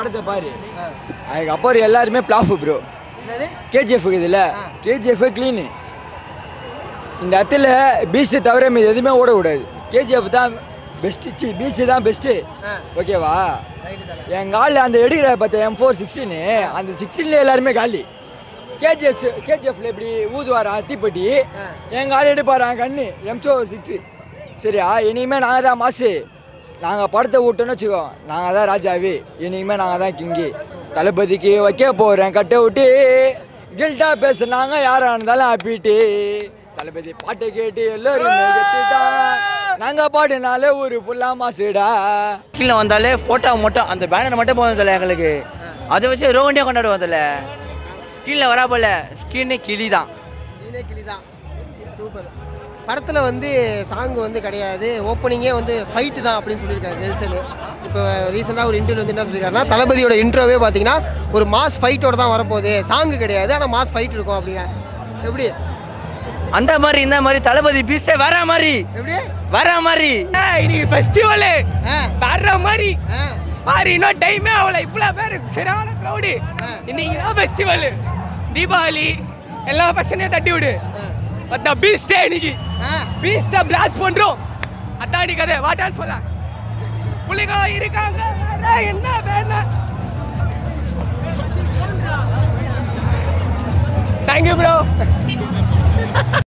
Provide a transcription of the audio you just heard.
படத்தை பாரு. அதுக்கப்புறம் எல்லாருமே பிளாஃபு ப்ரோ. கேஜிஎஃப் இருக்குதுல்ல, கேஜிஎஃப் க்ளீனு. இந்த இடத்துல பீஸ்ட்டு தவிர மீது எதுவுமே ஓடக்கூடாது. கேஜிஎஃப் தான் பெஸ்ட்டு. சி பீஸ்ட்டு தான் பெஸ்ட்டு. ஓகேவா? என் காலில் அந்த எடுக்கிற பார்த்தா M4 16, அந்த 16ல எல்லாருமே காலி. கேஜிஎஃப்ல இப்படி ஊதுவாரா தீப்பட்டி, என் காலி எடுப்பாரா கண்ணு M4 6. சரியா? இனிமேல் நாங்கள் தான் மாசு. நாங்கள் படத்தை விட்டோன்னு வச்சுக்கோ, நாங்கள் தான் ராஜாவி. இனிமேல் நாங்கள் தான் கிங்கி. தளபதிக்கு வைக்க போகிறேன் கட்டை விட்டு, கில்ட்டாக பேசுனாங்க யாராக இருந்தாலும் ஆப்பிட்டு. தளபதி பாட்டை கேட்டு எல்லோரும் நாங்கள் பாட்டுனாலே ஊர் ஃபுல்லாக மாசுடா. கீழே வந்தாலே ஃபோட்டோ மட்டும், அந்த பேனர் மட்டும் போதில்ல எங்களுக்கு. அதை வச்சு ரோகண்டியாக கொண்டாடுவோம். அதில் ஸ்கிரீனில் வரா போல ஸ்கிரீனே கிளி தான். சூப்பர். படத்தில் வந்து சாங் வந்து கிடையாது, ஓப்பனிங்கே வந்து ஃபைட்டு தான் அப்படின்னு சொல்லியிருக்காரு நெல்சன். இப்போ ரீசெண்டாக ஒரு இன்டர்வியூ வந்து என்ன சொல்லியிருக்காருன்னா, தளபதியோட இன்ட்ரோவே பார்த்தீங்கன்னா ஒரு மாஸ் ஃபைட்டோட தான் வரப்போகுது, சாங்கு கிடையாது ஆனால் மாஸ் ஃபைட் இருக்கும் அப்படின்னா. எப்படி அந்த மாதிரி இந்த மாதிரி தளபதி பீஸ்டே வர மாதிரி, எப்படி வர மாதிரி இன்னைக்கு ஃபெஸ்டிவலு வர மாதிரி பாரு. இன்னும் டைமே அவ்வளோ இவ்வளோ பேர் சரியான க்ரௌடு. இன்னைக்கு தான் ஃபெஸ்டிவலு, தீபாவளி, எல்லா ஃபங்க்ஷனையும் தட்டி விடு. அத பீஸ்டே இன்னைக்கு பீஸ்டா பிளாஸ்ட் பண்றோம். அதாடி கதை வாட்டால் சொல்ல புலிகா இருக்காங்க. என்ன வேணா. Thank you bro.